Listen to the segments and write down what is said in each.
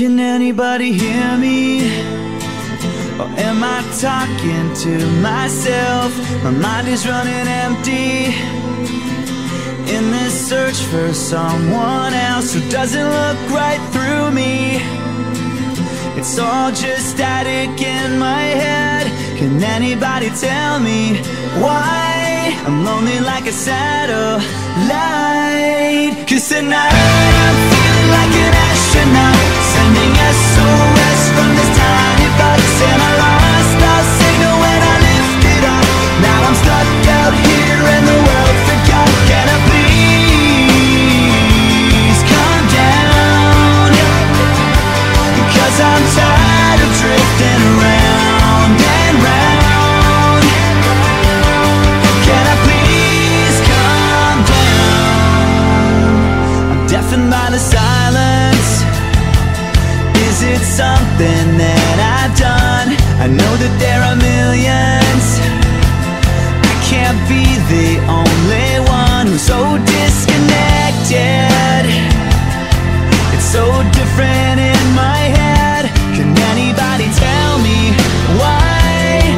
Can anybody hear me? Or am I talking to myself? My mind is running empty in this search for someone else who doesn't look right through me. It's all just static in my head. Can anybody tell me why I'm lonely like a satellite? 'Cause tonight I'm feeling like an astronaut, sending SOS from this tiny box. And I lost our signal when I lifted up. Now I'm stuck out here and the world forgot. Can I please calm down? 'Cause I'm tired of drifting around and round. Can I please calm down? I'm deafened by the silence. Is it something that I've done? I know that there are millions. I can't be the only one who's so disconnected. It's so different in my head. Can anybody tell me why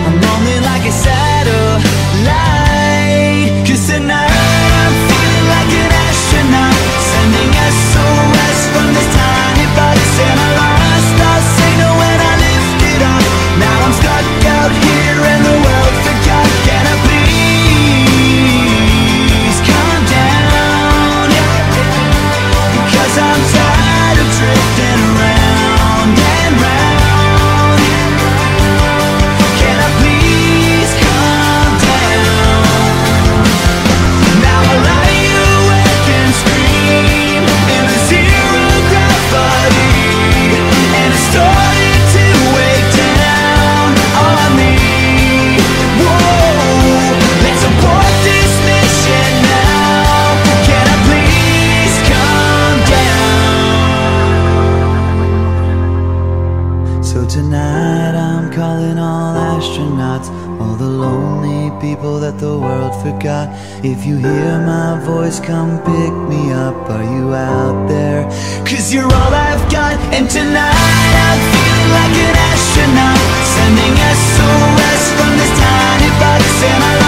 I'm lonely like a satellite? 'Cause tonight I'm feeling like an astronaut, sending SOS from this tiny body. And I lost our signal when I lifted up. Now I'm stuck out here and the world forgot. Can I please calm down? 'Cause I'm tired of drifting around and round. Can I please calm down? Now I lie awake and scream in the zero gravity, and it's starting to weigh down on me. Whoa, let's abort this mission now. Can I please calm down? So tonight I'm calling all astronauts, all the lonely people that the world forgot. If you hear my voice, come pick me up. Are you out there? 'Cause you're all I've got. And tonight I'm feeling like an astronaut, sending SOS from this tiny box. And I